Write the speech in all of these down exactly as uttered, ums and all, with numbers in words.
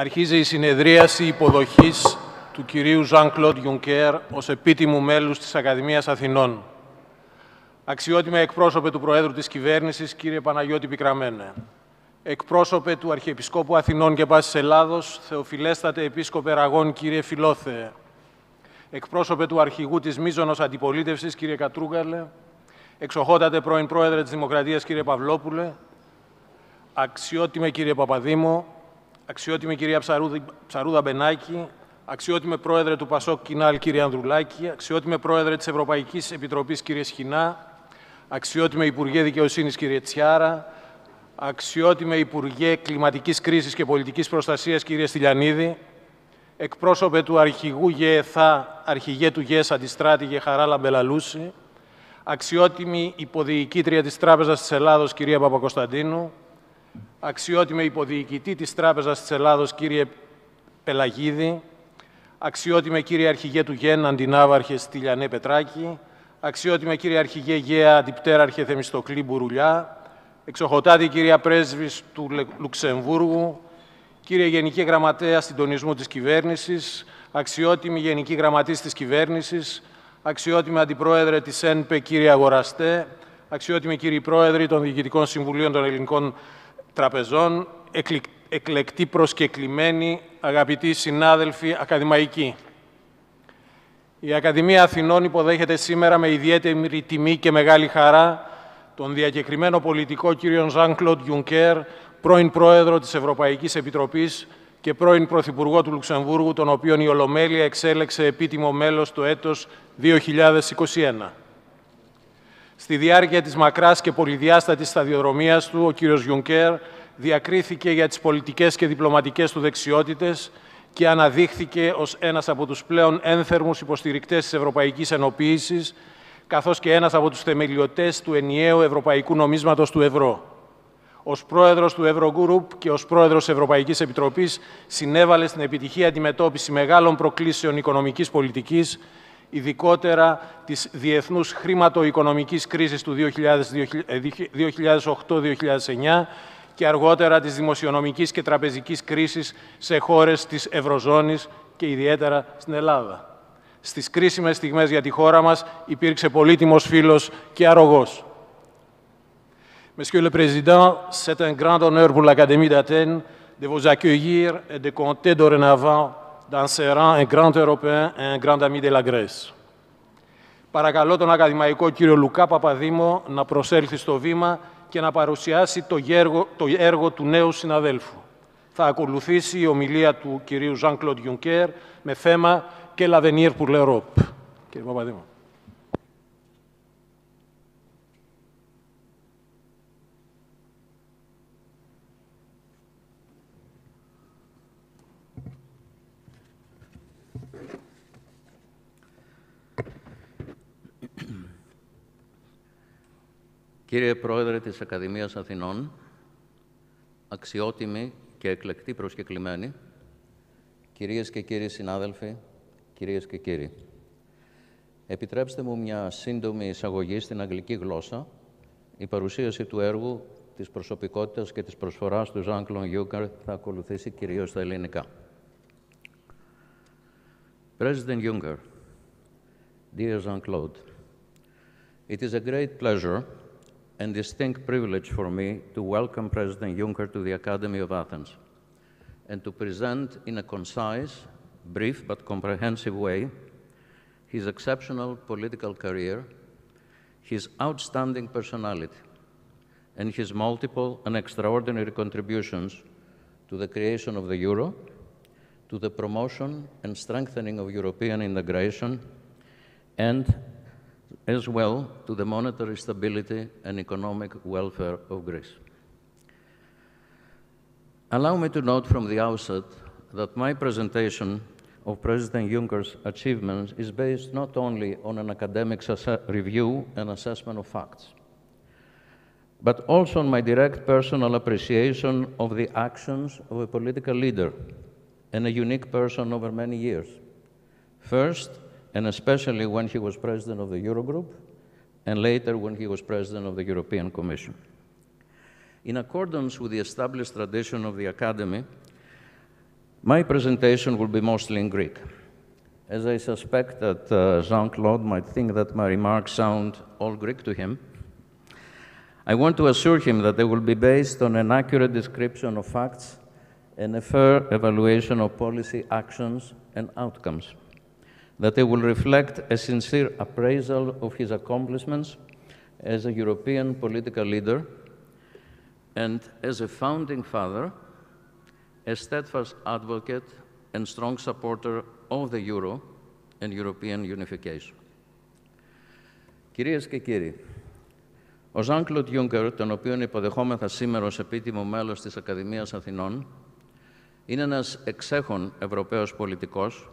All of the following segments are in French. Αρχίζει η συνεδρίαση υποδοχής του κυρίου Ζαν-Κλοντ Γιουνκέρ ως επίτιμου μέλους της Ακαδημίας Αθηνών. Αξιότιμα εκπρόσωπε του Προέδρου της Κυβέρνησης, κύριε Παναγιώτη Πικραμένε, εκπρόσωπε του Αρχιεπισκόπου Αθηνών και Πάσης Ελλάδος, Θεοφιλέστατε Επίσκοπε Ραγών, κύριε Φιλόθεε, εκπρόσωπε του Αρχηγού της Μίζωνος Αντιπολίτευσης, κύριε Κατρούγκαλε, εξοχότατε πρώην Πρόεδρε της Δημοκρατίας, κύριε Παυλόπουλε, αξιότιμε κύριε Παπαδήμο, αξιότιμη κυρία Ψαρούδη, Ψαρούδα Μπενάκη, αξιότιμε πρόεδρε του Πασόκ Κινάλ, κύριε Ανδρουλάκη, αξιότιμε πρόεδρε της Ευρωπαϊκής Επιτροπής, κύριε Σχοινά, αξιότιμε Υπουργέ Δικαιοσύνης, κύριε Τσιάρα, αξιότιμε Υπουργέ Κλιματικής Κρίσης και Πολιτικής Προστασίας, κύριε Στυλιανίδη, εκπρόσωπε του Αρχηγού ΓΕΘΑ, Αρχηγέ του ΓΕΣ Αντιστράτη Γεχαρά Λαμπελαλούση, αξιότιμη υποδιοικήτρια της Τράπεζας της Ελλάδος, κυρία Παπακοσταντίνου, αξιότιμε υποδιοικητή της Τράπεζας της Ελλάδος, κύριε Πελαγίδη, αξιότιμε κύριε Αρχηγέ του ΓΕΝ, Αντινάβαρχε Στυλιανέ Πετράκη, αξιότιμε κύριε Αρχηγέ ΓΕΑ, Αντιπτέραρχε Θεμιστοκλή Μπουρουλιά, εξοχοτάτη κυρία Πρέσβης του Λουξεμβούργου, κύριε Γενική Γραμματέα Συντονισμού της Κυβέρνησης, αξιότιμη Γενική Γραμματής της Κυβέρνησης, αξιότιμη Αντιπρόεδρε της ΕΝΠΕ, κύριε Αγοραστέ, αξιότιμοι κύριοι Πρόεδροι των Διοικητικών Συμβουλίων των Ελληνικών Τραπεζών, εκλεκτοί προσκεκλημένοι, αγαπητοί συνάδελφοι ακαδημαϊκοί. Η Ακαδημία Αθηνών υποδέχεται σήμερα με ιδιαίτερη τιμή και μεγάλη χαρά τον διακεκριμένο πολιτικό κύριο Ζαν-Κλοντ Γιουνκέρ, πρώην Πρόεδρο της Ευρωπαϊκής Επιτροπής και πρώην Πρωθυπουργό του Λουξεμβούργου, τον οποίον η Ολομέλεια εξέλεξε επίτιμο μέλος το έτος δύο χιλιάδες είκοσι ένα. Στη διάρκεια της μακράς και πολυδιάστατης σταδιοδρομίας του, ο κύριος Γιουνκέρ διακρίθηκε για τις πολιτικές και διπλωματικές του δεξιότητες και αναδείχθηκε ως ένας από τους πλέον ένθερμους υποστηρικτές της Ευρωπαϊκής Ενοποίησης, καθώς και ένας από τους θεμελιωτές του ενιαίου ευρωπαϊκού νομίσματος του ευρώ. Ως πρόεδρος του Eurogroup και ως πρόεδρος της Ευρωπαϊκής Επιτροπής συνέβαλε στην επιτυχή αντιμετώπιση μεγάλων προκλήσεων οικονομικής πολιτικής, ειδικότερα της διεθνούς χρηματοοικονομικής κρίσης του δύο χιλιάδες οκτώ δύο χιλιάδες εννιά και αργότερα της δημοσιονομικής και τραπεζικής κρίσης σε χώρες της Ευρωζώνης και ιδιαίτερα στην Ελλάδα. Στις κρίσιμες στιγμές για τη χώρα μας υπήρξε πολύτιμος φίλος και αρρωγός. Monsieur le Président, c'est un grand honneur pour l'Académie d'Athènes de vous accueillir et de compter dorénavant dans ses rangs un grand Européen et un grand ami de la Grèce. Παρακαλώ τον ακαδημαϊκό κύριο Λουκά Παπαδήμο να προσέλθει στο βήμα και να παρουσιάσει το έργο, το έργο του νέου συναδέλφου. Θα ακολουθήσει η ομιλία του κυρίου Ζαν-Κλοντ Γιουνκέρ με θέμα και l'avenir pour l'Europe. Κύριε Παπαδήμο. Κύριε Πρόεδρε της Ακαδημίας Αθηνών, αξιότιμοι και εκλεκτοί προσκεκλημένοι, κυρίες και κύριοι συνάδελφοι, κυρίες και κύριοι, επιτρέψτε μου μια σύντομη εισαγωγή στην αγγλική γλώσσα, η παρουσίαση του έργου, της προσωπικότητας και της προσφοράς του Ζαν-Κλοντ Γιουνκέρ θα ακολουθήσει κυρίως στα ελληνικά. President Juncker, dear Jean-Claude, it is a great pleasure and distinct privilege for me to welcome President Juncker to the Academy of Athens and to present in a concise, brief but comprehensive way his exceptional political career, his outstanding personality, and his multiple and extraordinary contributions to the creation of the euro, to the promotion and strengthening of European integration, and as well to the monetary stability and economic welfare of Greece. Allow me to note from the outset that my presentation of President Juncker's achievements is based not only on an academic review and assessment of facts, but also on my direct personal appreciation of the actions of a political leader and a unique person over many years. First, and especially when he was president of the Eurogroup, and later when he was president of the European Commission. In accordance with the established tradition of the Academy, My presentation will be mostly in Greek, as I suspect that uh, Jean-Claude might think that my remarks sound all Greek to him. I want to assure him that they will be based on an accurate description of facts and a fair evaluation of policy actions and outcomes, that they will reflect a sincere appraisal of his accomplishments as a European political leader and as a founding father, a steadfast advocate and strong supporter of the Euro and European unification. Κυρίες και κύριοι, ο Jean-Claude Juncker, τον οποίον υποδεχόμεθα σήμερα ως επίτιμο μέλος της Ακαδημίας Αθηνών, είναι ένας εξέχων Ευρωπαίος πολιτικός,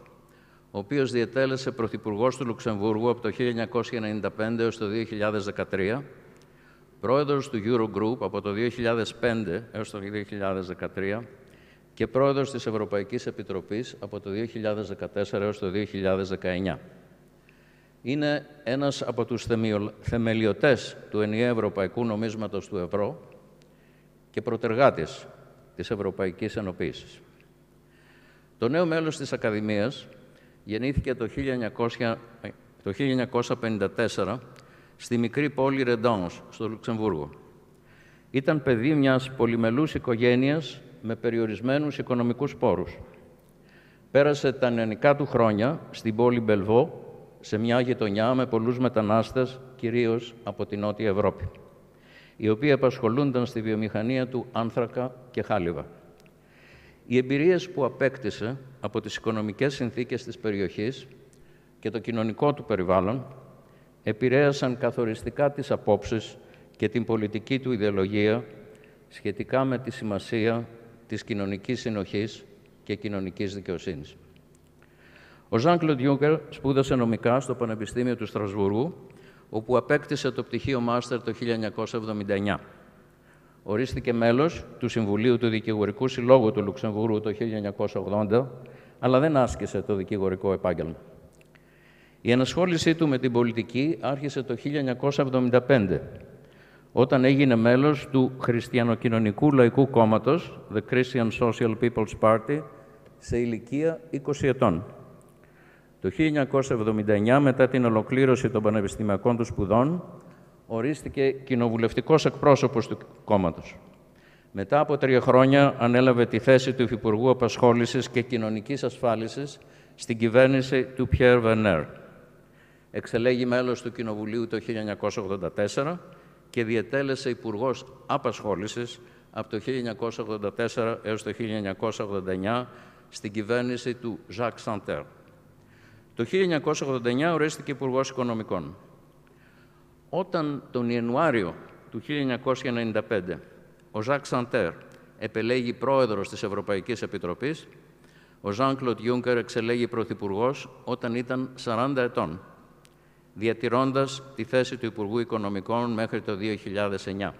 ο οποίος διετέλεσε πρωθυπουργός του Λουξεμβούργου από το χίλια εννιακόσια ενενήντα πέντε έως το δύο χιλιάδες δεκατρία, πρόεδρος του Eurogroup από το δύο χιλιάδες πέντε έως το δύο χιλιάδες δεκατρία και πρόεδρος της Ευρωπαϊκής Επιτροπής από το δύο χιλιάδες δεκατέσσερα έως το δύο χιλιάδες δεκαεννιά. Είναι ένας από τους θεμελιωτές του ενιαίου ευρωπαϊκού νομίσματος του ευρώ και προτεργάτης της Ευρωπαϊκής Ενοποίησης. Το νέο μέλος της Ακαδημίας γεννήθηκε το χίλια εννιακόσια πενήντα τέσσερα στη μικρή πόλη Ρεντόνς, στο Λουξεμβούργο. Ήταν παιδί μιας πολυμελούς οικογένειας με περιορισμένους οικονομικούς πόρους. Πέρασε τα νεανικά του χρόνια στην πόλη Μπελβό, σε μια γειτονιά με πολλούς μετανάστες, κυρίως από την Νότια Ευρώπη, οι οποίοι απασχολούνταν στη βιομηχανία του άνθρακα και χάλιβα. Οι εμπειρίες που απέκτησε από τις οικονομικές συνθήκες της περιοχής και το κοινωνικό του περιβάλλον επηρέασαν καθοριστικά τις απόψεις και την πολιτική του ιδεολογία σχετικά με τη σημασία της κοινωνικής συνοχής και κοινωνικής δικαιοσύνης. Ο Jean-Claude Juncker σπούδασε νομικά στο Πανεπιστήμιο του Στρασβούργου, όπου απέκτησε το πτυχίο Μάστερ το χίλια εννιακόσια εβδομήντα εννιά. Ορίστηκε μέλος του Συμβουλίου του Δικηγορικού Συλλόγου του Λουξεμβούργου το χίλια εννιακόσια ογδόντα, αλλά δεν άσκησε το δικηγορικό επάγγελμα. Η ενασχόλησή του με την πολιτική άρχισε το χίλια εννιακόσια εβδομήντα πέντε, όταν έγινε μέλος του Χριστιανοκοινωνικού Λαϊκού Κόμματος, The Christian Social People's Party, σε ηλικία είκοσι ετών. Το χίλια εννιακόσια εβδομήντα εννιά, μετά την ολοκλήρωση των πανεπιστημιακών του σπουδών, ορίστηκε κοινοβουλευτικός εκπρόσωπος του κόμματος. Μετά από τρία χρόνια ανέλαβε τη θέση του Υφυπουργού Απασχόλησης και Κοινωνικής Ασφάλισης στην κυβέρνηση του Πιέρ Βερνέρ. Εξελέγει μέλος του Κοινοβουλίου το χίλια εννιακόσια ογδόντα τέσσερα και διετέλεσε Υπουργός Απασχόλησης από το χίλια εννιακόσια ογδόντα τέσσερα έως το χίλια εννιακόσια ογδόντα εννιά στην κυβέρνηση του Ζακ Σαντέρ. Το χίλια εννιακόσια ογδόντα εννιά ορίστηκε Υπουργός Οικονομικών. Όταν τον Ιανουάριο του χίλια εννιακόσια ενενήντα πέντε ο Ζακ Σαντέρ επελέγει πρόεδρος της Ευρωπαϊκής Επιτροπής, ο Jean-Claude Juncker εξελέγει πρωθυπουργός όταν ήταν σαράντα ετών, διατηρώντας τη θέση του Υπουργού Οικονομικών μέχρι το δύο χιλιάδες εννιά.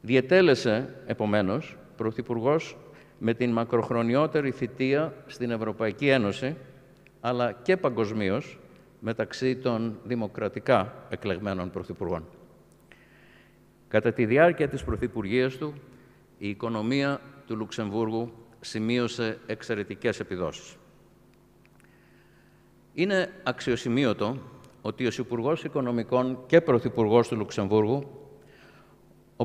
Διετέλεσε, επομένως, πρωθυπουργός με την μακροχρονιότερη θητεία στην Ευρωπαϊκή Ένωση, αλλά και παγκοσμίως, μεταξύ των δημοκρατικά εκλεγμένων πρωθυπουργών. Κατά τη διάρκεια της πρωθυπουργίας του, η οικονομία του Λουξεμβούργου σημείωσε εξαιρετικές επιδόσεις. Είναι αξιοσημείωτο ότι ως Υπουργός Οικονομικών και Πρωθυπουργός του Λουξεμβούργου,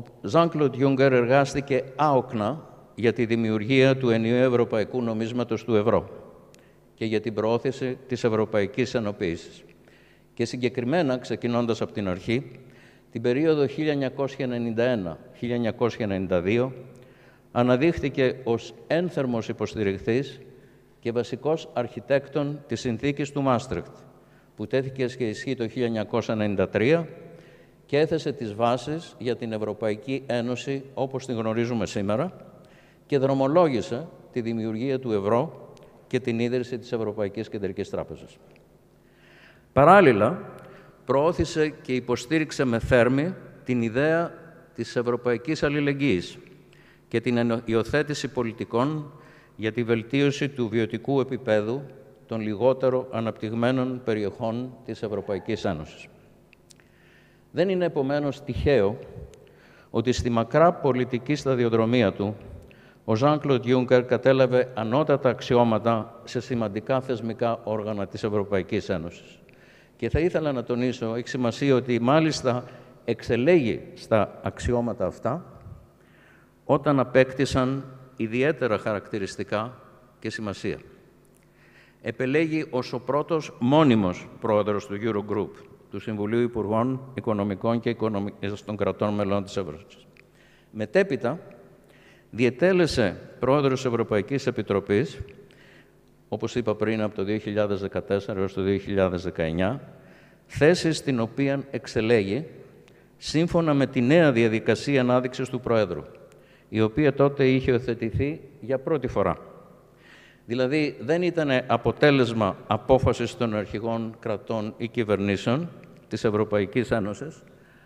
ο Jean-Claude Juncker εργάστηκε άοκνα για τη δημιουργία του ενιαίου ευρωπαϊκού νομίσματος του ευρώ και για την προώθηση της Ευρωπαϊκής Ενοποίησης. Και συγκεκριμένα, ξεκινώντας από την αρχή, την περίοδο χίλια εννιακόσια ενενήντα ένα με χίλια εννιακόσια ενενήντα δύο, αναδείχθηκε ως ένθερμος υποστηριχτής και βασικός αρχιτέκτον της συνθήκης του Μάστριχτ, που τέθηκε σε ισχύ το χίλια εννιακόσια ενενήντα τρία και έθεσε τις βάσεις για την Ευρωπαϊκή Ένωση όπως την γνωρίζουμε σήμερα και δρομολόγησε τη δημιουργία του ευρώ και την ίδρυση της Ευρωπαϊκής Κεντρικής Τράπεζας. Παράλληλα, προώθησε και υποστήριξε με θέρμη την ιδέα της ευρωπαϊκής αλληλεγγύης και την υιοθέτηση πολιτικών για τη βελτίωση του βιωτικού επίπεδου των λιγότερο αναπτυγμένων περιοχών της Ευρωπαϊκής Ένωσης. Δεν είναι επομένως τυχαίο ότι στη μακρά πολιτική σταδιοδρομία του Ο Ζαν Κλοντ Γιούγκερ κατέλαβε ανώτατα αξιώματα σε σημαντικά θεσμικά όργανα της Ευρωπαϊκής Ένωσης. Και θα ήθελα να τονίσω, έχει σημασία ότι μάλιστα εξελέγει στα αξιώματα αυτά όταν απέκτησαν ιδιαίτερα χαρακτηριστικά και σημασία. Επελέγει ως ο πρώτος μόνιμος πρόεδρος του Eurogroup, του Συμβουλίου Υπουργών Οικονομικών και Οικονομίας των Κρατών Μελών της Ευρώσης. Μετέπειτα, διετέλεσε πρόεδρος της Ευρωπαϊκής Επιτροπής, όπως είπα πριν, από το δύο χιλιάδες δεκατέσσερα έως το δύο χιλιάδες δεκαεννιά, θέση στην οποία εξελέγει σύμφωνα με τη νέα διαδικασία ανάδειξης του Προέδρου, η οποία τότε είχε υιοθετηθεί για πρώτη φορά. Δηλαδή, δεν ήταν αποτέλεσμα απόφασης των αρχηγών κρατών ή κυβερνήσεων της Ευρωπαϊκής Ένωσης,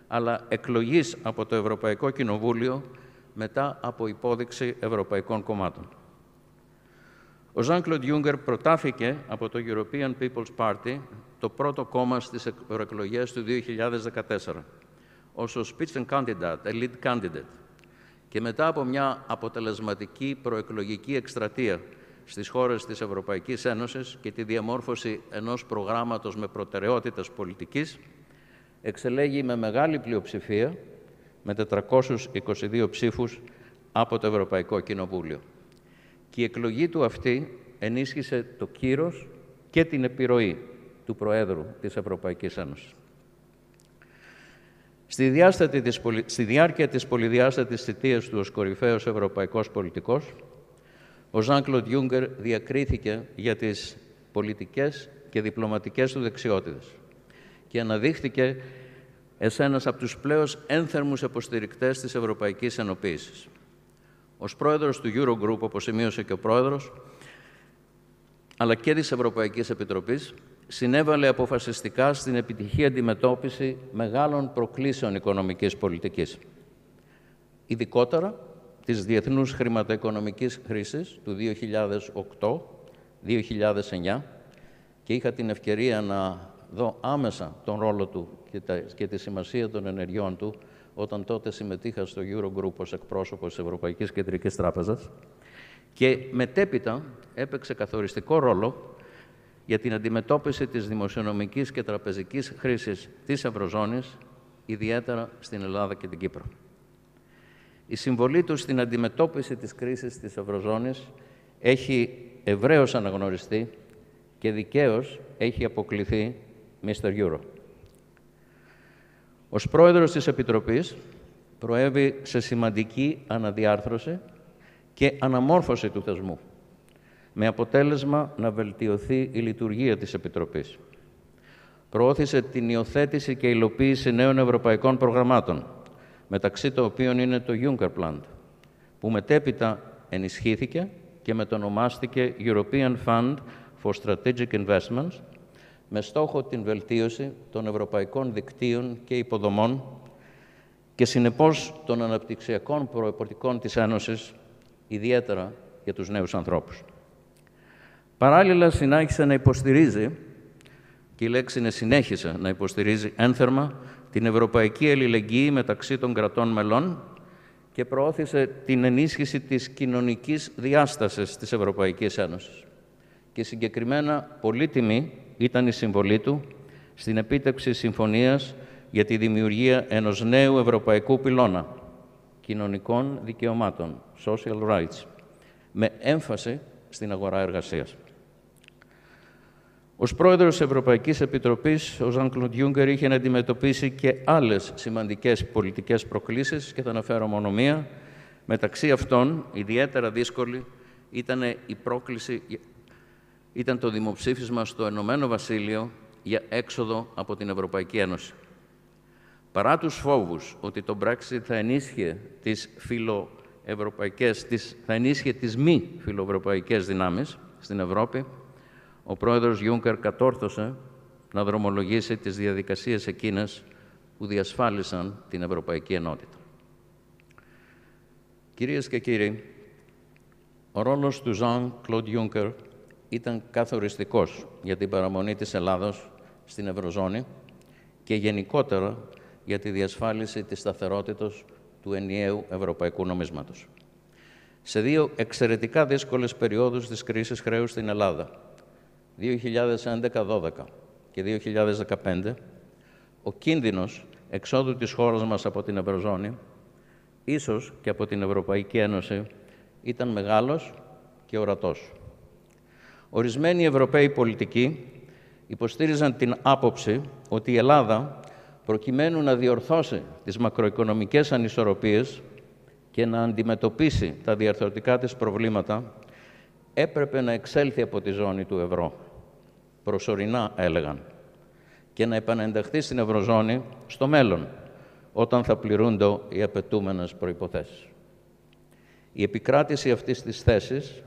αλλά εκλογής από το Ευρωπαϊκό Κοινοβούλιο μετά από υπόδειξη ευρωπαϊκών κομμάτων. Ο Jean-Claude Juncker προτάθηκε από το European People's Party, το πρώτο κόμμα στις ευρωεκλογές του δύο χιλιάδες δεκατέσσερα, ως ο Spitzenkandidat, elite candidate, και μετά από μια αποτελεσματική προεκλογική εκστρατεία στις χώρες της Ευρωπαϊκής Ένωσης και τη διαμόρφωση ενός προγράμματος με προτεραιότητες πολιτικής, εξελέγει με μεγάλη πλειοψηφία, με τετρακόσιους είκοσι δύο ψήφους από το Ευρωπαϊκό Κοινοβούλιο. Και η εκλογή του αυτή ενίσχυσε το κύρος και την επιρροή του Προέδρου της Ευρωπαϊκής Ένωσης. Στη, της, στη διάρκεια της πολυδιάστατης θητείας του ως κορυφαίος ευρωπαϊκός πολιτικός, ο Jean-Claude Juncker διακρίθηκε για τις πολιτικές και διπλωματικές του δεξιότητες και αναδείχθηκε εσένας από τους πλέον ένθερμους υποστηρικτές της Ευρωπαϊκής Ενοποίησης. Ως πρόεδρος του Eurogroup, όπως σημείωσε και ο πρόεδρος, αλλά και της Ευρωπαϊκής Επιτροπής, συνέβαλε αποφασιστικά στην επιτυχή αντιμετώπιση μεγάλων προκλήσεων οικονομικής πολιτικής. Ειδικότερα της διεθνούς χρηματοοικονομικής χρήσης του δύο χιλιάδες οκτώ δύο χιλιάδες εννιά, και είχα την ευκαιρία να δω άμεσα τον ρόλο του και τη σημασία των ενεργειών του όταν τότε συμμετείχα στο Eurogroup ως εκπρόσωπος της Ευρωπαϊκής Κεντρικής Τράπεζας, και μετέπειτα έπαιξε καθοριστικό ρόλο για την αντιμετώπιση της δημοσιονομικής και τραπεζικής χρήσης της Ευρωζώνης, ιδιαίτερα στην Ελλάδα και την Κύπρο. Η συμβολή του στην αντιμετώπιση της κρίσης της Ευρωζώνης έχει ευρέως αναγνωριστεί και δικαίως έχει αποκληθεί μίστερ Euro. Ως πρόεδρος της Επιτροπής προέβη σε σημαντική αναδιάρθρωση και αναμόρφωση του θεσμού, με αποτέλεσμα να βελτιωθεί η λειτουργία της Επιτροπής. Προώθησε την υιοθέτηση και υλοποίηση νέων ευρωπαϊκών προγραμμάτων, μεταξύ των οποίων είναι το Juncker Plan, που μετέπειτα ενισχύθηκε και μετονομάστηκε European Fund for Strategic Investments, με στόχο την βελτίωση των ευρωπαϊκών δικτύων και υποδομών και συνεπώς των αναπτυξιακών προοπτικών της Ένωσης, ιδιαίτερα για τους νέους ανθρώπους. Παράλληλα, συνέχισε να υποστηρίζει, και η λέξη είναι συνέχισε να υποστηρίζει ένθερμα, την ευρωπαϊκή αλληλεγγύη μεταξύ των κρατών μελών και προώθησε την ενίσχυση της κοινωνικής διάστασης της Ευρωπαϊκής Ένωσης. Και συγκεκριμένα πολύτιμη ήταν η συμβολή του στην επίτευξη συμφωνίας για τη δημιουργία ενός νέου ευρωπαϊκού πυλώνα κοινωνικών δικαιωμάτων, social rights, με έμφαση στην αγορά εργασίας. Ως πρόεδρος της Ευρωπαϊκής Επιτροπής, ο Jean-Claude Juncker είχε να αντιμετωπίσει και άλλες σημαντικές πολιτικές προκλήσεις και θα αναφέρω μόνο μία. Μεταξύ αυτών, ιδιαίτερα δύσκολη, ήταν η πρόκληση ήταν το δημοψήφισμα στο Ενωμένο Βασίλειο για έξοδο από την Ευρωπαϊκή Ένωση. Παρά τους φόβους ότι το Brexit θα ενίσχυε τις, φιλοευρωπαϊκές, τις, θα ενίσχυε τις μη φιλοευρωπαϊκές δυνάμεις στην Ευρώπη, ο πρόεδρος Juncker κατόρθωσε να δρομολογήσει τις διαδικασίες εκείνες που διασφάλισαν την Ευρωπαϊκή Ενότητα. Κυρίες και κύριοι, ο ρόλος του Jean-Claude Juncker ήταν καθοριστικός για την παραμονή της Ελλάδος στην Ευρωζώνη και γενικότερα για τη διασφάλιση της σταθερότητας του ενιαίου ευρωπαϊκού νομίσματος. σε δύο εξαιρετικά δύσκολες περιόδους της κρίσης χρέους στην Ελλάδα, δύο χιλιάδες έντεκα δώδεκα και δύο χιλιάδες δεκαπέντε, ο κίνδυνος εξόδου της χώρας μας από την Ευρωζώνη, ίσως και από την Ευρωπαϊκή Ένωση, ήταν μεγάλος και ορατός. Ορισμένοι Ευρωπαίοι πολιτικοί υποστήριζαν την άποψη ότι η Ελλάδα, προκειμένου να διορθώσει τις μακροοικονομικές ανισορροπίες και να αντιμετωπίσει τα διαρθρωτικά της προβλήματα, έπρεπε να εξέλθει από τη ζώνη του ευρώ, προσωρινά έλεγαν, και να επανενταχθεί στην Ευρωζώνη στο μέλλον, όταν θα πληρούνται οι απαιτούμενες προϋποθέσεις. Η επικράτηση αυτής της θέσης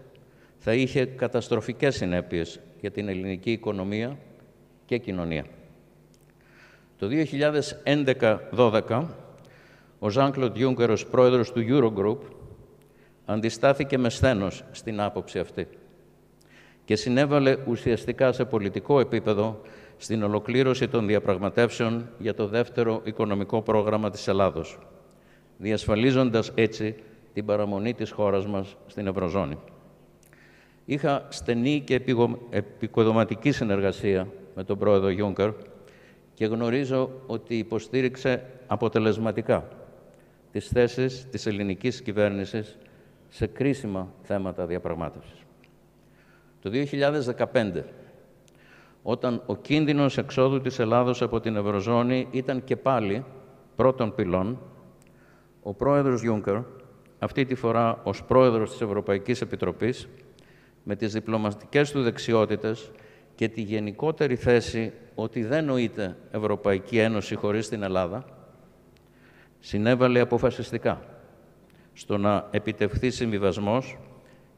θα είχε καταστροφικές συνέπειες για την ελληνική οικονομία και κοινωνία. Το δύο χιλιάδες έντεκα δώδεκα, ο Jean-Claude Juncker ως πρόεδρος του Eurogroup αντιστάθηκε με σθένος στην άποψη αυτή και συνέβαλε ουσιαστικά σε πολιτικό επίπεδο στην ολοκλήρωση των διαπραγματεύσεων για το δεύτερο οικονομικό πρόγραμμα της Ελλάδος, διασφαλίζοντας έτσι την παραμονή της χώρας μας στην Ευρωζώνη. Είχα στενή και επικοδοματική συνεργασία με τον πρόεδρο Γιούνκερ και γνωρίζω ότι υποστήριξε αποτελεσματικά τις θέσεις της ελληνικής κυβέρνησης σε κρίσιμα θέματα διαπραγμάτευσης. Το δύο χιλιάδες δεκαπέντε, όταν ο κίνδυνος εξόδου της Ελλάδος από την Ευρωζώνη ήταν και πάλι πρώτων πυλών, ο πρόεδρος Γιούνκερ, αυτή τη φορά ως πρόεδρος της Ευρωπαϊκής Επιτροπής, με τις διπλωματικές του δεξιότητες και τη γενικότερη θέση ότι δεν νοείται Ευρωπαϊκή Ένωση χωρίς την Ελλάδα, συνέβαλε αποφασιστικά στο να επιτευχθεί συμβιβασμός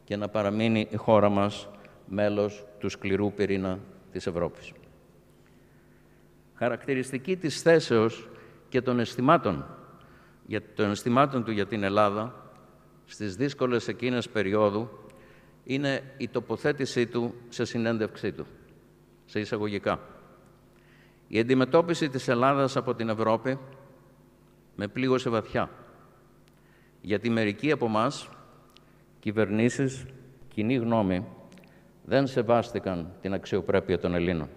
και να παραμείνει η χώρα μας μέλος του σκληρού πυρήνα της Ευρώπης. Χαρακτηριστική της θέσεως και των αισθημάτων, των αισθημάτων του για την Ελλάδα στις δύσκολες εκείνες περιόδου είναι η τοποθέτησή του σε συνέντευξή του, σε εισαγωγικά. Η αντιμετώπιση της Ελλάδας από την Ευρώπη με πλήγωσε βαθιά, γιατί μερικοί από μας, κυβερνήσεις, κοινή γνώμη, δεν σεβάστηκαν την αξιοπρέπεια των Ελλήνων.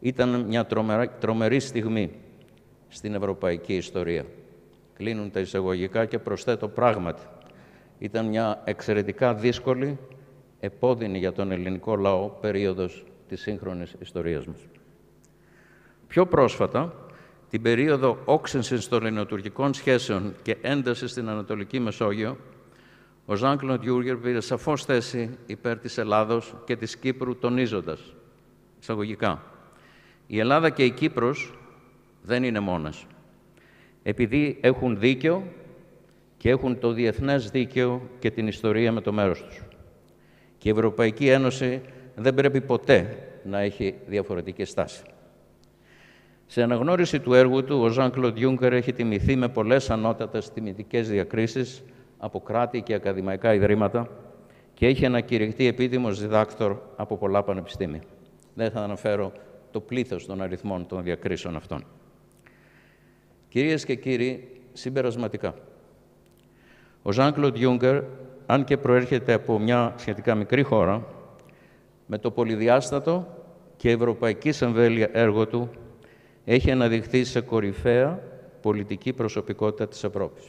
Ήταν μια τρομερή στιγμή στην ευρωπαϊκή ιστορία. Κλείνουν τα εισαγωγικά και προσθέτω πράγματι. Ήταν μια εξαιρετικά δύσκολη, επώδυνη για τον ελληνικό λαό περίοδος της σύγχρονης ιστορίας μας. Πιο πρόσφατα, την περίοδο όξυνσης των ελληνοτουρκικών σχέσεων και έντασης στην Ανατολική Μεσόγειο, ο Jean-Claude Juncker πήρε σαφώς θέση υπέρ της Ελλάδος και της Κύπρου, τονίζοντας, εισαγωγικά, «Η Ελλάδα και η Κύπρος δεν είναι μόνες, επειδή έχουν δίκαιο και έχουν το διεθνές δίκαιο και την ιστορία με το μέρος τους. Και η Ευρωπαϊκή Ένωση δεν πρέπει ποτέ να έχει διαφορετική στάση». Σε αναγνώριση του έργου του, ο Jean-Claude Juncker έχει τιμηθεί με πολλές ανώτατες τιμητικές διακρίσεις από κράτη και ακαδημαϊκά ιδρύματα και έχει ανακηρυχθεί επίτιμος διδάκτορ από πολλά πανεπιστήμια. Δεν θα αναφέρω το πλήθος των αριθμών των διακρίσεων αυτών. Κυρίες και κύριοι, συμπερασματικά, ο Jean-Claude Juncker, αν και προέρχεται από μια σχετικά μικρή χώρα, με το πολυδιάστατο και ευρωπαϊκής εμβέλεια έργο του, έχει αναδειχθεί σε κορυφαία πολιτική προσωπικότητα της Ευρώπης.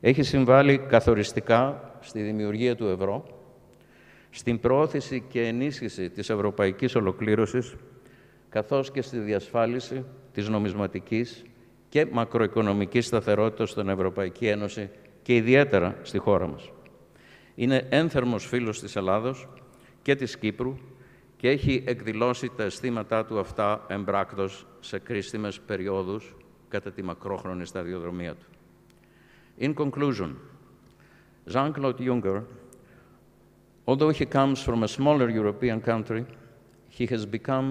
Έχει συμβάλει καθοριστικά στη δημιουργία του ευρώ, στην προώθηση και ενίσχυση της ευρωπαϊκής ολοκλήρωσης, καθώς και στη διασφάλιση της νομισματικής και μακροοικονομικής σταθερότητας στην Ευρωπαϊκή Ένωση και ιδιαίτερα στη χώρα μας. Είναι ένθερμος φίλος της Ελλάδος και της Κύπρου και έχει εκδηλώσει τα αισθήματά του αυτά εμπράκτος σε κρίσιμες περιόδους κατά τη μακρόχρονη σταδιοδρομία του. In conclusion, Jean-Claude Juncker, although he comes from a smaller European country, he has become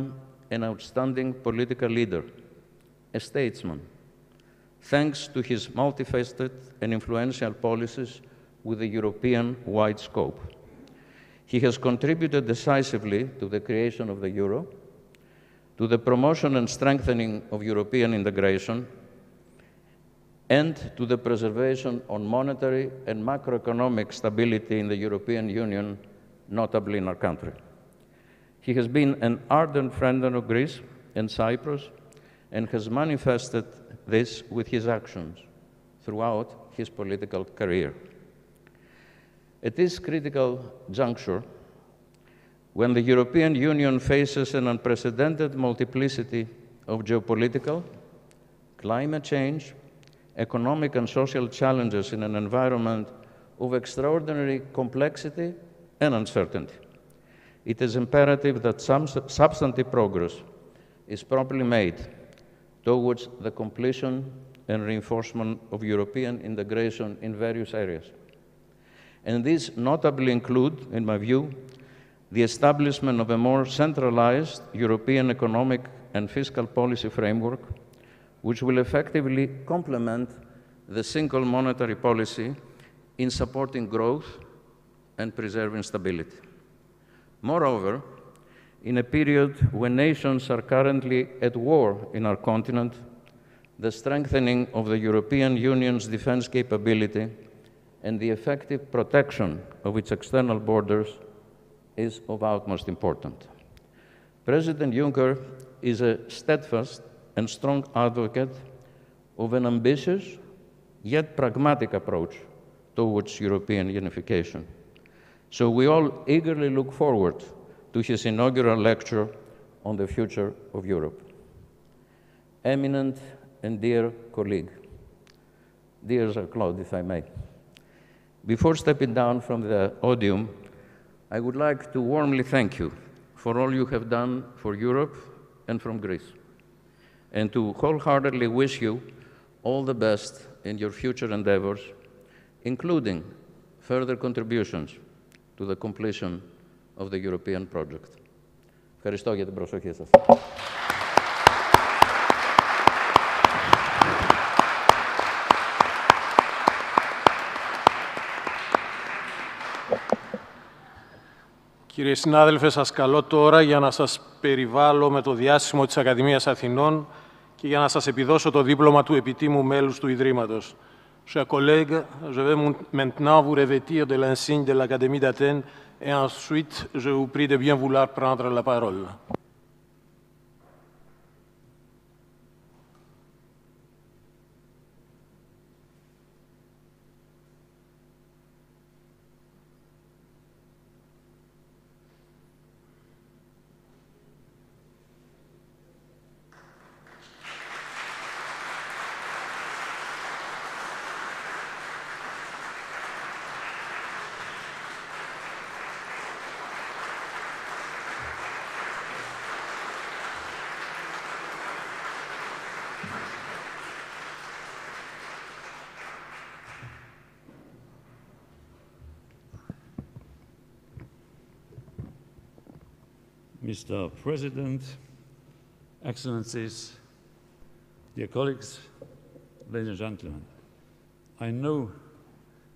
an outstanding political leader, a statesman, thanks to his multifaceted and influential policies with a European-wide scope. He has contributed decisively to the creation of the euro, to the promotion and strengthening of European integration, and to the preservation of monetary and macroeconomic stability in the European Union, notably in our country. He has been an ardent friend of Greece and Cyprus and has manifested this with his actions throughout his political career. At this critical juncture, when the European Union faces an unprecedented multiplicity of geopolitical, climate change, economic and social challenges in an environment of extraordinary complexity and uncertainty, it is imperative that some substantive progress is properly made towards the completion and reinforcement of European integration in various areas. And these notably include, in my view, the establishment of a more centralized European economic and fiscal policy framework, which will effectively complement the single monetary policy in supporting growth and preserving stability. Moreover, in a period when nations are currently at war in our continent, the strengthening of the European Union's defense capability and the effective protection of its external borders is of utmost importance. President Juncker is a steadfast and strong advocate of an ambitious yet pragmatic approach towards European unification. So we all eagerly look forward to his inaugural lecture on the future of Europe. Eminent and dear colleague, dear Jean-Claude, if I may, before stepping down from the podium, I would like to warmly thank you for all you have done for Europe and from Greece, and to wholeheartedly wish you all the best in your future endeavors, including further contributions to the completion of the European project. Ευχαριστώ για την προσοχή σας. Κύριε συνάδελφε, σας καλώ τώρα για να σας περιβάλλω με το διάσημο της Ακαδημίας Αθηνών και για να σας επιδώσω το δίπλωμα του επιτήμου μέλους του Ιδρύματος. Chers collègues, je vais maintenant vous revêtir de l'insigne de l'Académie d'Athènes et ensuite, je vous prie de bien vouloir prendre la parole. Mister President, Excellencies, dear colleagues, ladies and gentlemen, I know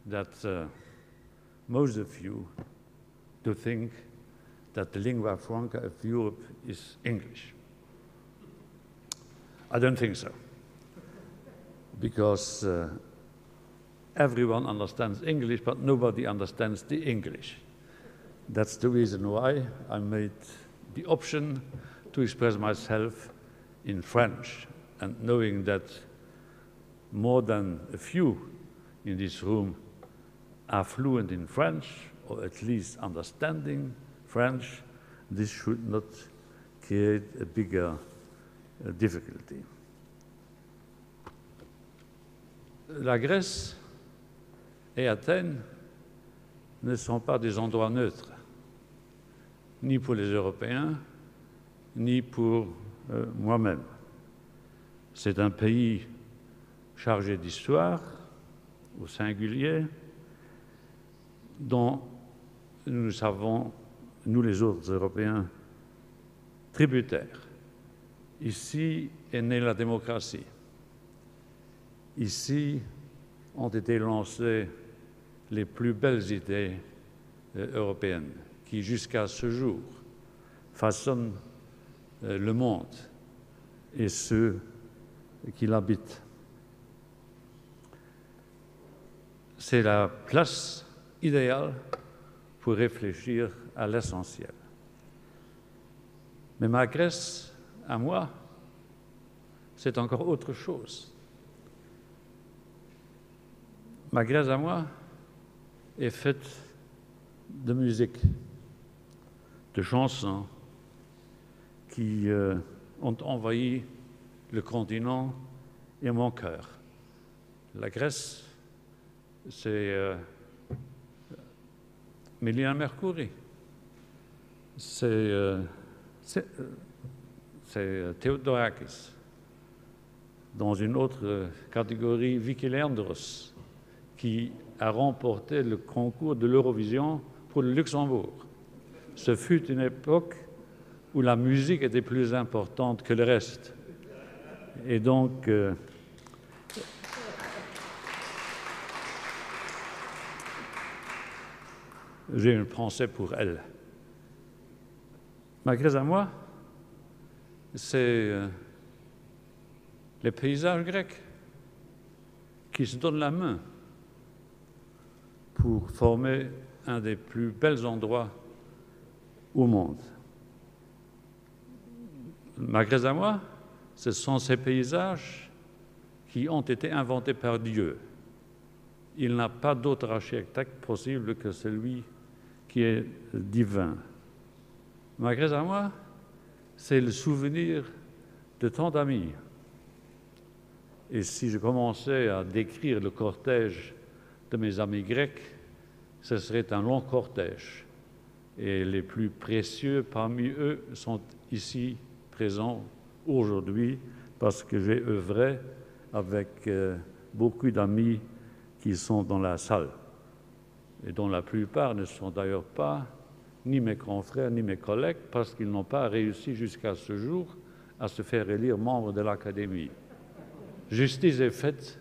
that uh, most of you do think that the lingua franca of Europe is English. I don't think so, because uh, everyone understands English, but nobody understands the English. That's the reason why I made the option to express myself in French, and knowing that more than a few in this room are fluent in French, or at least understanding French, this should not create a bigger uh, difficulty. La Grèce et Athènes ne sont pas des endroits neutres, ni pour les Européens, ni pour euh, moi-même. C'est un pays chargé d'histoire, au singulier, dont nous savons, nous les autres Européens, tributaires. Ici est née la démocratie. Ici ont été lancées les plus belles idées euh, européennes, qui jusqu'à ce jour façonne euh, le monde et ceux qui l'habitent. c'est la place idéale pour réfléchir à l'essentiel. Mais ma Grèce, à moi, c'est encore autre chose. Ma Grèce, à moi, est faite de musique, de chansons qui euh, ont envahi le continent et mon cœur. La Grèce, c'est euh, Milena Mercouri, c'est euh, euh, Theodorakis, dans une autre catégorie, Viki Leandros, qui a remporté le concours de l'Eurovision pour le Luxembourg. Ce fut une époque où la musique était plus importante que le reste. Et donc, euh, j'ai une pensée pour elle. Ma Grèce à moi, c'est euh, les paysages grecs qui se donnent la main pour former un des plus bels endroits au monde. Ma Grèce à moi, ce sont ces paysages qui ont été inventés par Dieu. Il n'a pas d'autre architecte possible que celui qui est divin. Ma Grèce à moi, c'est le souvenir de tant d'amis. Et si je commençais à décrire le cortège de mes amis grecs, ce serait un long cortège. Et les plus précieux parmi eux sont ici présents aujourd'hui parce que j'ai œuvré avec euh, beaucoup d'amis qui sont dans la salle et dont la plupart ne sont d'ailleurs pas ni mes confrères ni mes collègues parce qu'ils n'ont pas réussi jusqu'à ce jour à se faire élire membre de l'Académie. Justice est faite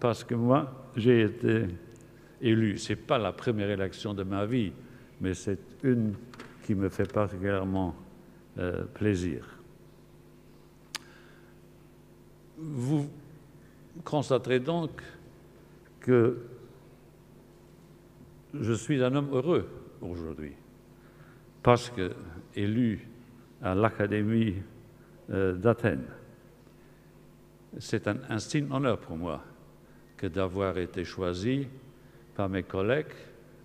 parce que moi, j'ai été élu. Ce n'est pas la première élection de ma vie, mais c'est une qui me fait particulièrement euh, plaisir. Vous constaterez donc que je suis un homme heureux aujourd'hui, parce que élu à l'Académie euh, d'Athènes. C'est un, un signe d'honneur pour moi que d'avoir été choisi par mes collègues,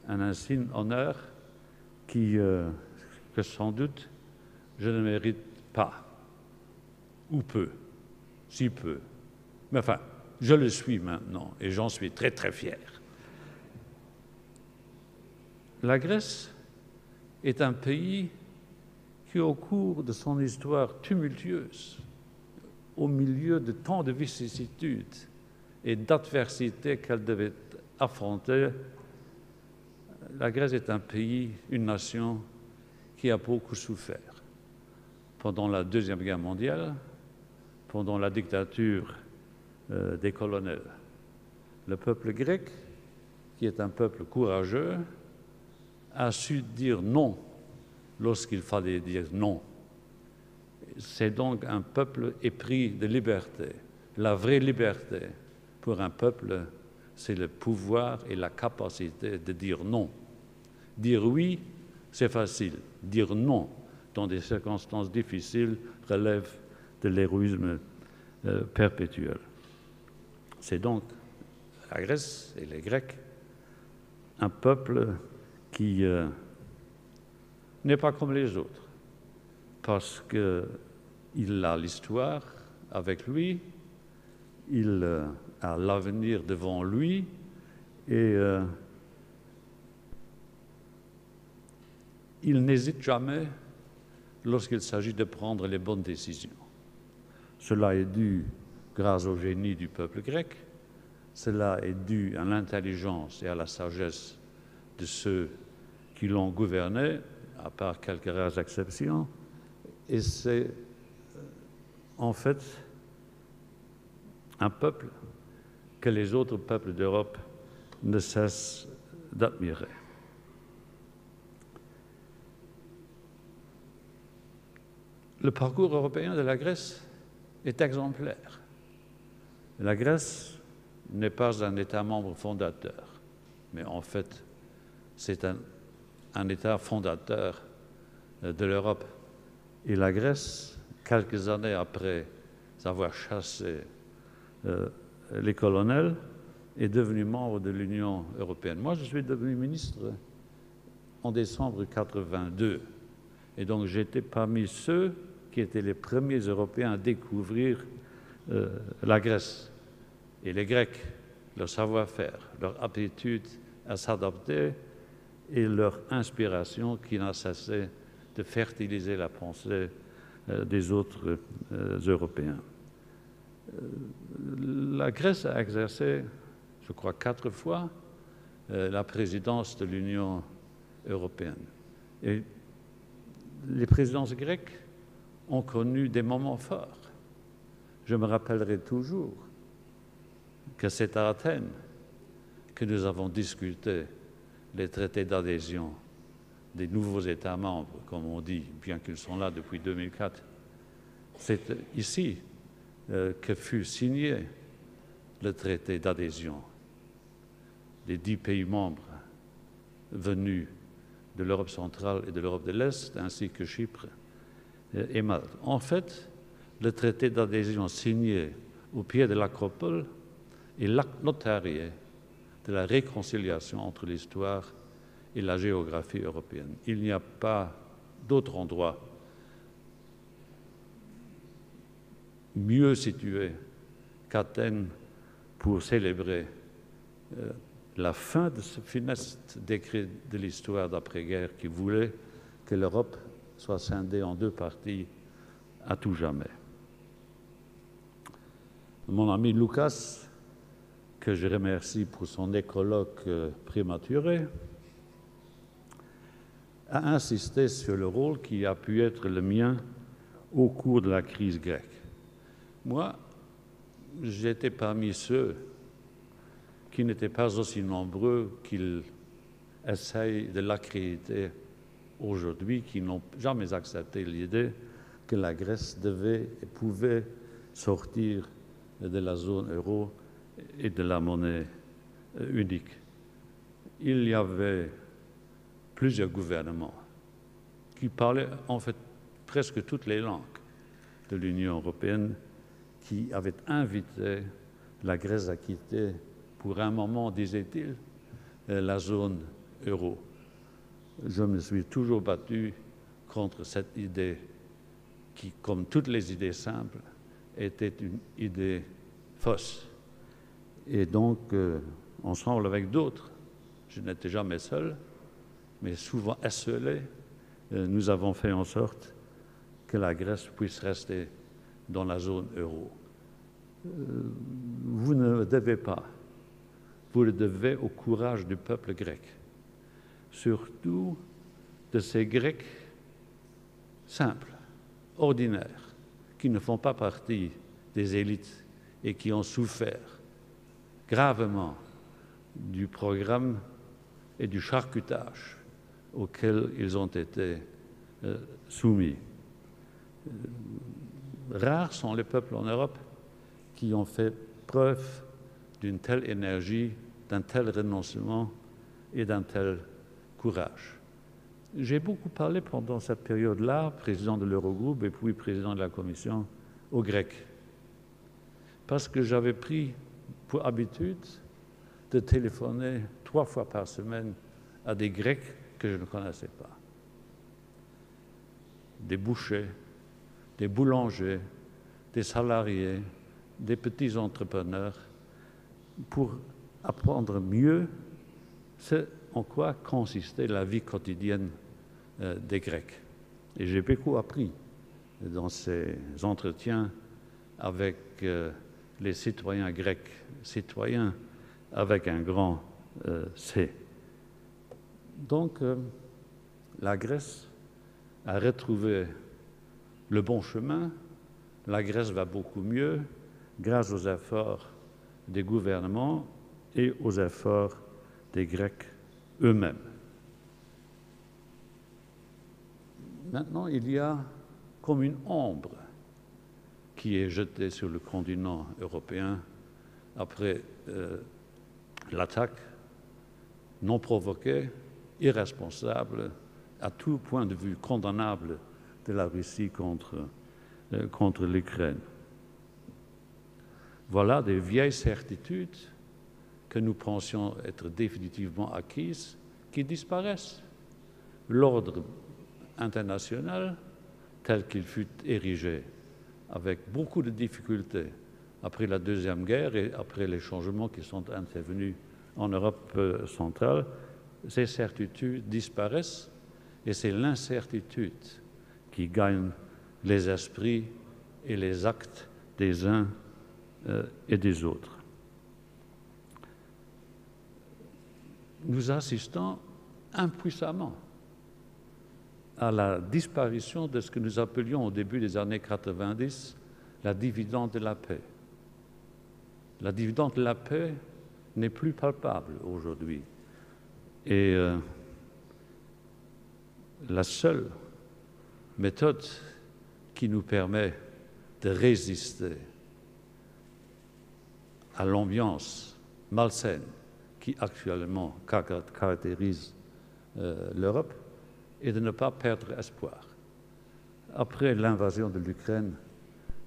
un signe d'honneur qui euh, que sans doute je ne mérite pas, ou peu, si peu. Mais enfin, je le suis maintenant et j'en suis très très fier. La Grèce est un pays qui, au cours de son histoire tumultueuse, au milieu de tant de vicissitudes et d'adversités qu'elle devait affronter, la Grèce est un pays, une nation qui a beaucoup souffert. Pendant la Deuxième Guerre mondiale, pendant la dictature euh, des colonels, le peuple grec, qui est un peuple courageux, a su dire non lorsqu'il fallait dire non. C'est donc un peuple épris de liberté. La vraie liberté pour un peuple, c'est le pouvoir et la capacité de dire non. Dire oui, c'est facile. Dire non, dans des circonstances difficiles, relève de l'héroïsme euh, perpétuel. C'est donc la Grèce et les Grecs, un peuple qui euh, n'est pas comme les autres, parce qu'il a l'histoire avec lui, il euh, à l'avenir devant lui, et euh, il n'hésite jamais lorsqu'il s'agit de prendre les bonnes décisions. Cela est dû grâce au génie du peuple grec, cela est dû à l'intelligence et à la sagesse de ceux qui l'ont gouverné, à part quelques rares exceptions, et c'est euh, en fait un peuple que les autres peuples d'Europe ne cessent d'admirer. Le parcours européen de la Grèce est exemplaire. La Grèce n'est pas un État membre fondateur. mais en fait, c'est un, un État fondateur de l'Europe. Et la Grèce, quelques années après avoir chassé euh, les colonels, est devenue membre de l'Union européenne. Moi, je suis devenu ministre en décembre mille neuf cent quatre-vingt-deux. Et donc, j'étais parmi ceux qui étaient les premiers Européens à découvrir euh, la Grèce. Et les Grecs, leur savoir-faire, leur aptitude à s'adapter et leur inspiration qui n'a cessé de fertiliser la pensée euh, des autres euh, Européens. Euh, la Grèce a exercé, je crois, quatre fois euh, la présidence de l'Union européenne. Et les présidences grecques ont connu des moments forts. Je me rappellerai toujours que c'est à Athènes que nous avons discuté les traités d'adhésion des nouveaux États membres, comme on dit, bien qu'ils sont là depuis deux mille quatre. C'est ici euh, que fut signé le traité d'adhésion des dix pays membres venus de l'Europe centrale et de l'Europe de l'Est, ainsi que Chypre et Malte. En fait, le traité d'adhésion signé au pied de l'Acropole est l'acte notarié de la réconciliation entre l'histoire et la géographie européenne. Il n'y a pas d'autre endroit mieux situé qu'Athènes pour célébrer euh, la fin de ce funeste décret de l'histoire d'après-guerre qui voulait que l'Europe soit scindée en deux parties à tout jamais. Mon ami Lucas, que je remercie pour son écologue prématuré, a insisté sur le rôle qui a pu être le mien au cours de la crise grecque. Moi, j'étais parmi ceux qui n'étaient pas aussi nombreux qu'ils essayent de l'accréditer aujourd'hui, qui n'ont jamais accepté l'idée que la Grèce devait et pouvait sortir de la zone euro et de la monnaie unique. Il y avait plusieurs gouvernements qui parlaient en fait presque toutes les langues de l'Union européenne, qui avaient invité la Grèce à quitter pour un moment, disait-il, la zone euro. Je me suis toujours battu contre cette idée qui, comme toutes les idées simples, était une idée fausse. Et donc, euh, ensemble avec d'autres, je n'étais jamais seul, mais souvent esseulé, euh, nous avons fait en sorte que la Grèce puisse rester dans la zone euro. Euh, vous ne devez pas Vous le devez au courage du peuple grec, surtout de ces Grecs simples, ordinaires, qui ne font pas partie des élites et qui ont souffert gravement du programme et du charcutage auquel ils ont été euh, soumis. Euh, rares sont les peuples en Europe qui ont fait preuve d'une telle énergie, d'un tel renoncement et d'un tel courage. J'ai beaucoup parlé pendant cette période-là, président de l'Eurogroupe et puis président de la Commission, aux Grecs, parce que j'avais pris pour habitude de téléphoner trois fois par semaine à des Grecs que je ne connaissais pas. Des bouchers, des boulangers, des salariés, des petits entrepreneurs, pour apprendre mieux ce en quoi consistait la vie quotidienne euh, des Grecs. Et j'ai beaucoup appris dans ces entretiens avec euh, les citoyens grecs, citoyens avec un grand euh, C. Donc, euh, la Grèce a retrouvé le bon chemin. La Grèce va beaucoup mieux grâce aux efforts des gouvernements et aux efforts des Grecs eux-mêmes. Maintenant, il y a comme une ombre qui est jetée sur le continent européen après euh, l'attaque non provoquée, irresponsable, à tout point de vue condamnable de la Russie contre, euh, contre l'Ukraine. Voilà des vieilles certitudes que nous pensions être définitivement acquises, qui disparaissent. L'ordre international, tel qu'il fut érigé, avec beaucoup de difficultés, après la Deuxième Guerre et après les changements qui sont intervenus en Europe centrale, ces certitudes disparaissent et c'est l'incertitude qui gagne les esprits et les actes des uns euh, et des autres. Nous assistons impuissamment à la disparition de ce que nous appelions au début des années quatre-vingt-dix la dividende de la paix. La dividende de la paix n'est plus palpable aujourd'hui. Et euh, la seule méthode qui nous permet de résister à l'ambiance malsaine qui actuellement caractérise euh, l'Europe est de ne pas perdre espoir. Après l'invasion de l'Ukraine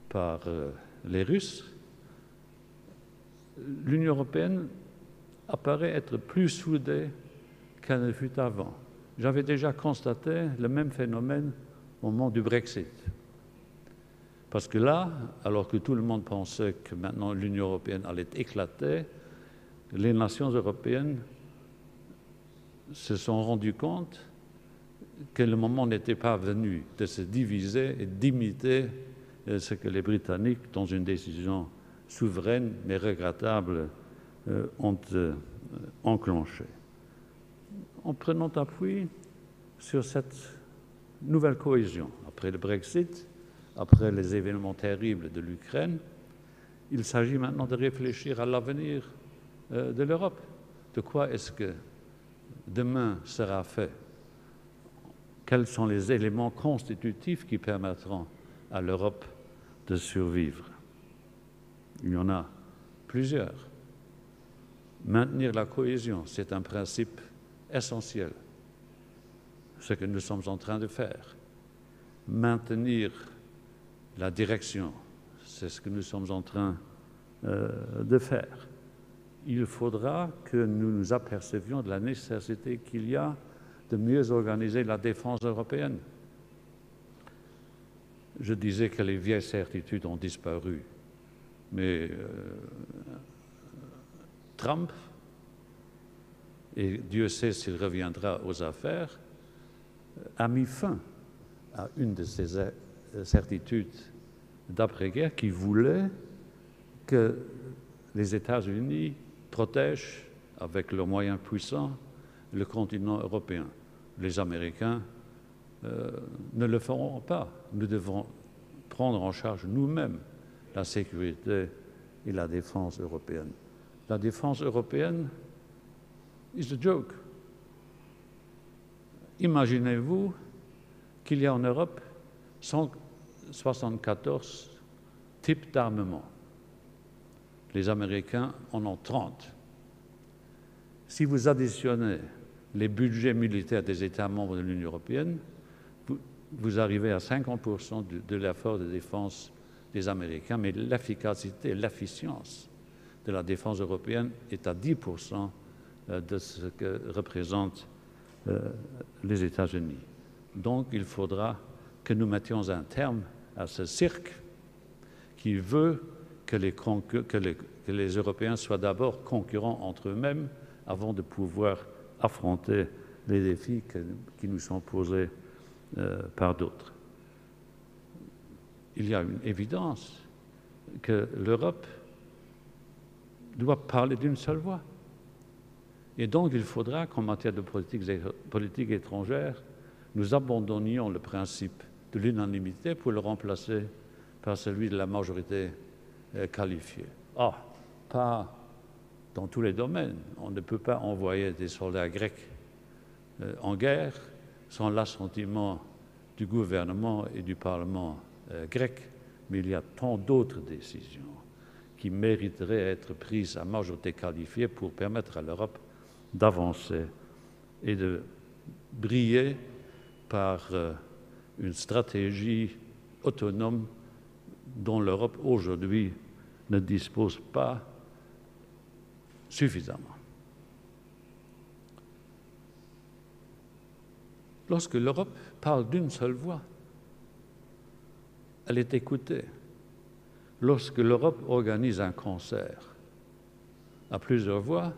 par euh, les Russes, l'Union européenne apparaît être plus soudée qu'elle ne fut avant. J'avais déjà constaté le même phénomène au moment du Brexit. Parce que là, alors que tout le monde pensait que maintenant l'Union européenne allait éclater, les nations européennes se sont rendues compte que le moment n'était pas venu de se diviser et d'imiter ce que les Britanniques, dans une décision souveraine mais regrettable, euh, ont euh, enclenché. En prenant appui sur cette nouvelle cohésion, après le Brexit, après les événements terribles de l'Ukraine, il s'agit maintenant de réfléchir à l'avenir euh, de l'Europe. De quoi est-ce que demain sera fait? Quels sont les éléments constitutifs qui permettront à l'Europe de survivre? Il y en a plusieurs. Maintenir la cohésion, c'est un principe essentiel. Ce que nous sommes en train de faire. Maintenir la direction, c'est ce que nous sommes en train euh, de faire. Il faudra que nous nous apercevions de la nécessité qu'il y a de mieux organiser la défense européenne. Je disais que les vieilles certitudes ont disparu. Mais euh, Trump, et Dieu sait s'il reviendra aux affaires, a mis fin à une de ces certitudes d'après-guerre qui voulait que les États-Unis protègent avec leurs moyens puissants le continent européen. Les Américains euh, ne le feront pas. Nous devons prendre en charge nous-mêmes la sécurité et la défense européenne. La défense européenne is a joke. Imaginez-vous qu'il y a en Europe cent soixante-quatorze types d'armement. Les Américains en ont trente. Si vous additionnez les budgets militaires des États membres de l'Union européenne, vous, vous arrivez à cinquante pour cent de, de l'effort de défense des Américains, mais l'efficacité, l'efficience de la défense européenne est à dix pour cent de ce que représentent les États-Unis. Donc il faudra que nous mettions un terme à ce cirque qui veut que les, que les, que les Européens soient d'abord concurrents entre eux-mêmes avant de pouvoir affronter les défis que, qui nous sont posés euh, par d'autres. Il y a une évidence que l'Europe doit parler d'une seule voix. Et donc il faudra qu'en matière de politique étrangère, nous abandonnions le principe de l'unanimité pour le remplacer par celui de la majorité qualifiée. Ah, pas dans tous les domaines. On ne peut pas envoyer des soldats grecs en guerre sans l'assentiment du gouvernement et du Parlement grec, mais il y a tant d'autres décisions qui mériteraient d'être prises à majorité qualifiée pour permettre à l'Europe d'avancer et de briller par une stratégie autonome dont l'Europe aujourd'hui ne dispose pas suffisamment. Lorsque l'Europe parle d'une seule voix, elle est écoutée. Lorsque l'Europe organise un concert à plusieurs voix,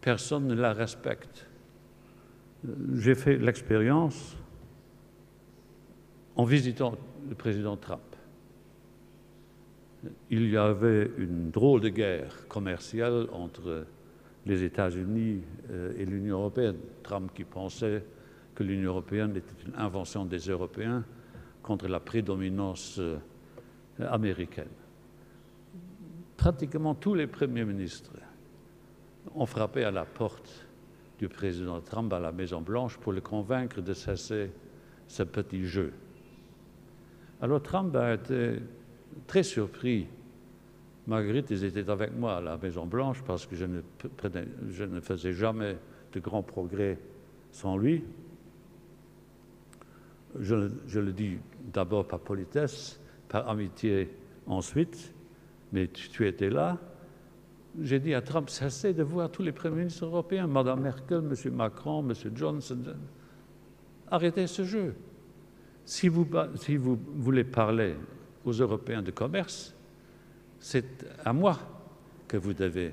personne ne la respecte. J'ai fait l'expérience en visitant le président Trump. Il y avait une drôle de guerre commerciale entre les États-Unis et l'Union européenne. Trump qui pensait que l'Union européenne était une invention des Européens contre la prédominance américaine. Pratiquement tous les premiers ministres ont frappé à la porte du président Trump à la Maison-Blanche pour le convaincre de cesser ce petit jeu. Alors Trump a été très surpris. Marguerite, ils étaient avec moi à la Maison-Blanche parce que je ne, prenais, je ne faisais jamais de grands progrès sans lui. Je, je le dis d'abord par politesse, par amitié ensuite, mais tu, tu étais là. J'ai dit à Trump, cessez de voir tous les premiers ministres européens, Madame Merkel, M. Macron, M. Johnson, arrêtez ce jeu. Si vous, si vous voulez parler aux Européens de commerce, c'est à moi que vous devez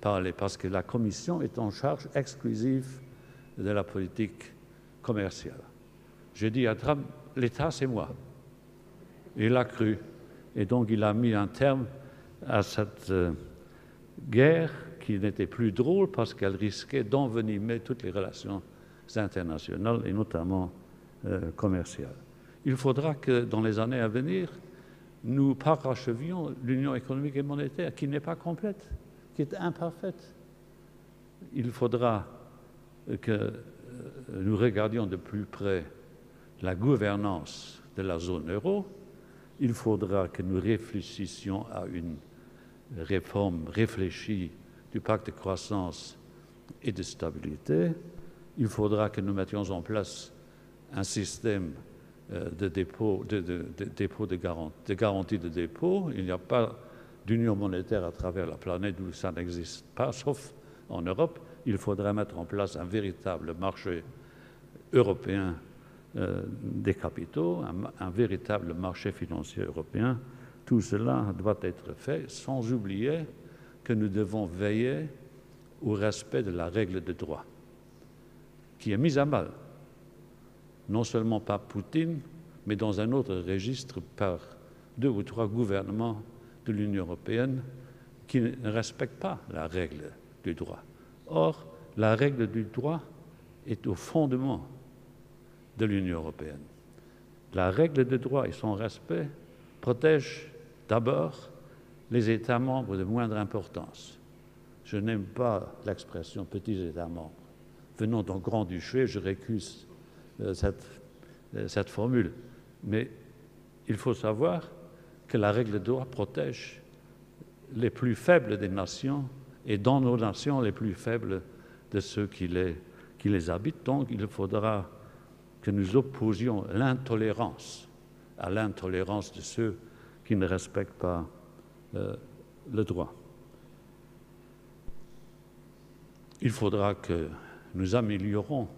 parler, parce que la Commission est en charge exclusive de la politique commerciale. J'ai dit à Trump, l'État, c'est moi. Il a cru, et donc il a mis un terme à cette euh, guerre qui n'était plus drôle parce qu'elle risquait d'envenimer toutes les relations internationales et notamment euh, commerciales. Il faudra que dans les années à venir, nous parachevions l'union économique et monétaire qui n'est pas complète, qui est imparfaite. Il faudra que nous regardions de plus près la gouvernance de la zone euro. Il faudra que nous réfléchissions à une réforme réfléchie du pacte de croissance et de stabilité. Il faudra que nous mettions en place un système de dépôt de, de, de, dépôt de, garantie, de garantie de dépôt. Il n'y a pas d'union monétaire à travers la planète où ça n'existe pas, sauf en Europe. Il faudra mettre en place un véritable marché européen euh, des capitaux, un, un véritable marché financier européen. Tout cela doit être fait, sans oublier que nous devons veiller au respect de la règle de droit, qui est mise à mal, non seulement par Poutine, mais dans un autre registre par deux ou trois gouvernements de l'Union européenne qui ne respectent pas la règle du droit. Or, la règle du droit est au fondement de l'Union européenne. La règle de droit et son respect protègent d'abord les États membres de moindre importance. Je n'aime pas l'expression « petits États membres ». Venant d'un Grand-Duché, je récuse euh, cette, euh, cette formule. Mais il faut savoir que la règle de droit protège les plus faibles des nations et dans nos nations les plus faibles de ceux qui les, qui les habitent. Donc il faudra que nous opposions l'intolérance à l'intolérance de ceux qui ne respectent pas euh, le droit. Il faudra que nous améliorions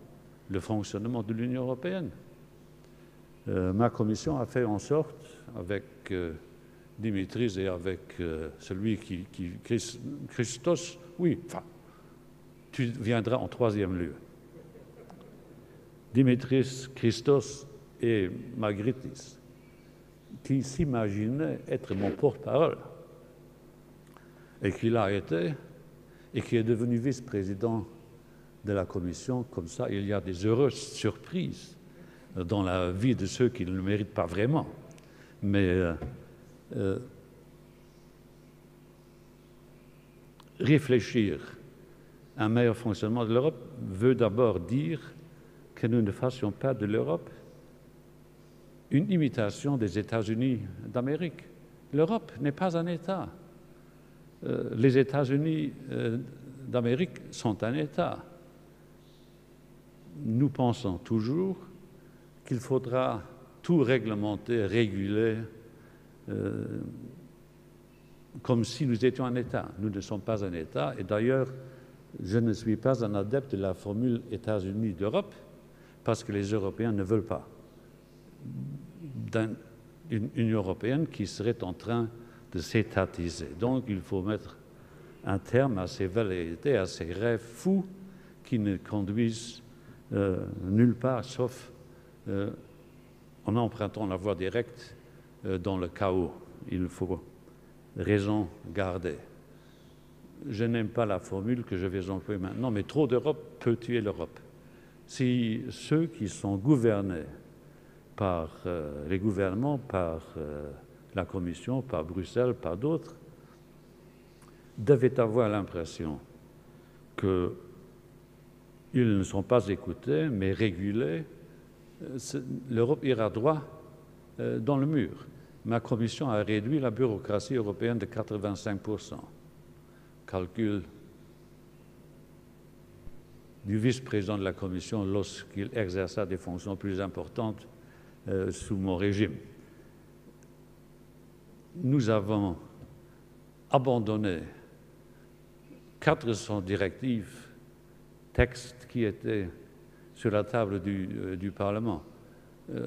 le fonctionnement de l'Union européenne. Euh, ma commission a fait en sorte, avec euh, Dimitris et avec euh, celui qui, qui Christos, oui, enfin, tu viendras en troisième lieu. Dimitris, Christos et Magritis, qui s'imaginait être mon porte-parole et qui l'a été et qui est devenu vice-président de la Commission. Comme ça, il y a des heureuses surprises dans la vie de ceux qui ne le méritent pas vraiment. Mais euh, euh, réfléchir à un meilleur fonctionnement de l'Europe veut d'abord dire que nous ne fassions pas de l'Europe une imitation des États-Unis d'Amérique. L'Europe n'est pas un État. Euh, les États-Unis euh, d'Amérique sont un État. Nous pensons toujours qu'il faudra tout réglementer, réguler, euh, comme si nous étions un État. Nous ne sommes pas un État, et d'ailleurs, je ne suis pas un adepte de la formule États-Unis d'Europe, parce que les Européens ne veulent pas d'une Union européenne qui serait en train de s'étatiser. Donc il faut mettre un terme à ces velléités, à ces rêves fous qui ne conduisent euh, nulle part, sauf euh, en empruntant la voie directe euh, dans le chaos. Il faut raison garder. Je n'aime pas la formule que je vais employer maintenant, mais trop d'Europe peut tuer l'Europe. Si ceux qui sont gouvernés par euh, les gouvernements, par euh, la Commission, par Bruxelles, par d'autres, devaient avoir l'impression qu'ils ne sont pas écoutés, mais régulés, l'Europe ira droit euh, dans le mur. Ma Commission a réduit la bureaucratie européenne de quatre-vingt-cinq pour cent. Calcul du vice-président de la Commission lorsqu'il exerça des fonctions plus importantes euh, sous mon régime. Nous avons abandonné quatre cents directives, textes qui étaient sur la table du, euh, du Parlement. Euh,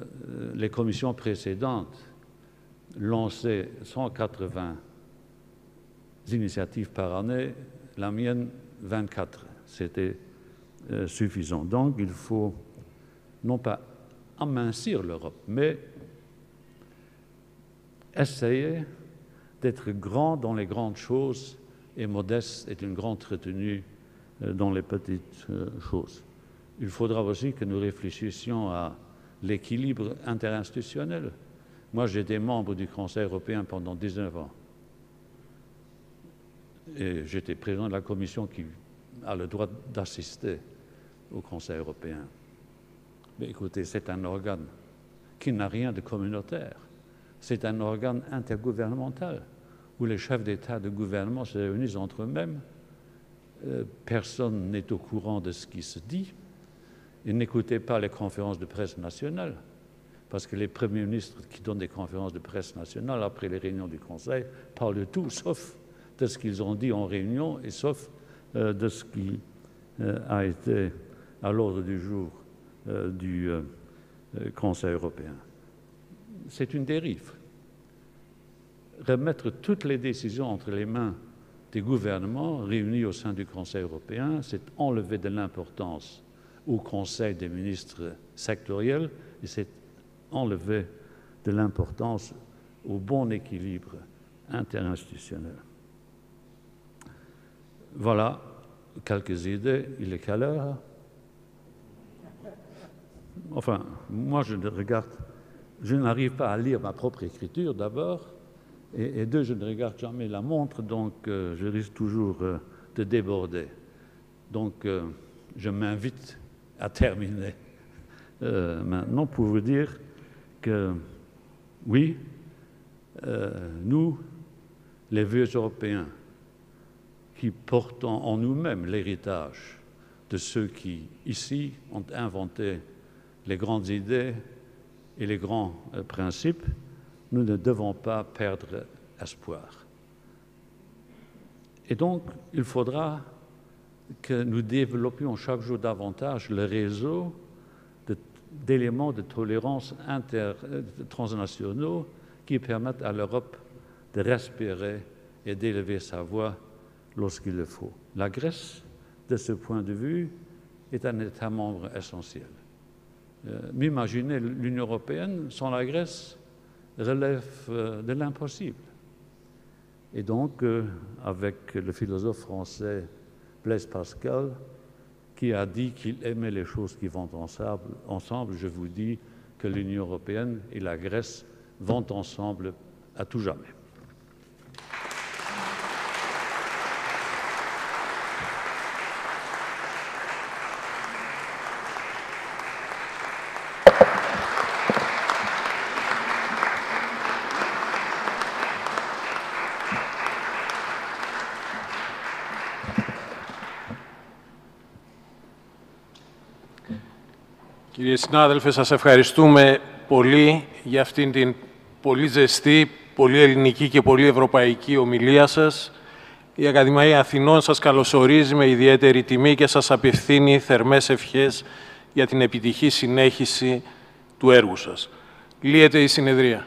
les commissions précédentes lançaient cent quatre-vingts initiatives par année, la mienne vingt-quatre. C'était Euh, suffisant. Donc il faut non pas amincir l'Europe, mais essayer d'être grand dans les grandes choses et modeste et une grande retenue euh, dans les petites euh, choses. Il faudra aussi que nous réfléchissions à l'équilibre interinstitutionnel. Moi, j'ai été membre du Conseil européen pendant dix-neuf ans. Et j'étais président de la commission qui a le droit d'assister au Conseil européen. Mais écoutez, c'est un organe qui n'a rien de communautaire. C'est un organe intergouvernemental où les chefs d'État de gouvernement se réunissent entre eux-mêmes. Euh, personne n'est au courant de ce qui se dit. Et n'écoutez pas les conférences de presse nationales, parce que les premiers ministres qui donnent des conférences de presse nationales après les réunions du Conseil parlent de tout, sauf de ce qu'ils ont dit en réunion et sauf de ce qui euh, a été à l'ordre du jour euh, du euh, Conseil européen. C'est une dérive. Remettre toutes les décisions entre les mains des gouvernements réunis au sein du Conseil européen, c'est enlever de l'importance au Conseil des ministres sectoriels et c'est enlever de l'importance au bon équilibre interinstitutionnel. Voilà quelques idées. Il est quelle heure? Enfin, moi, je ne regarde... Je n'arrive pas à lire ma propre écriture, d'abord, et, et deux, je ne regarde jamais la montre, donc euh, je risque toujours euh, de déborder. Donc, euh, je m'invite à terminer euh, maintenant pour vous dire que, oui, euh, nous, les vieux Européens, qui portent en nous-mêmes l'héritage de ceux qui, ici, ont inventé les grandes idées et les grands euh, principes, nous ne devons pas perdre espoir. Et donc, il faudra que nous développions chaque jour davantage le réseau d'éléments de, de tolérance inter, euh, transnationaux qui permettent à l'Europe de respirer et d'élever sa voix lorsqu'il le faut. La Grèce, de ce point de vue, est un État membre essentiel. Euh, M'imaginez l'Union européenne sans la Grèce relève euh, de l'impossible. Et donc, euh, avec le philosophe français Blaise Pascal, qui a dit qu'il aimait les choses qui vont ensemble, ensemble, je vous dis que l'Union européenne et la Grèce vont ensemble à tout jamais. Κύριε συνάδελφε, σας ευχαριστούμε πολύ για αυτήν την πολύ ζεστή, πολύ ελληνική και πολύ ευρωπαϊκή ομιλία σας. Η Ακαδημαία Αθηνών σας καλωσορίζει με ιδιαίτερη τιμή και σας απευθύνει θερμές ευχές για την επιτυχή συνέχιση του έργου σας. Λύεται η συνεδρία.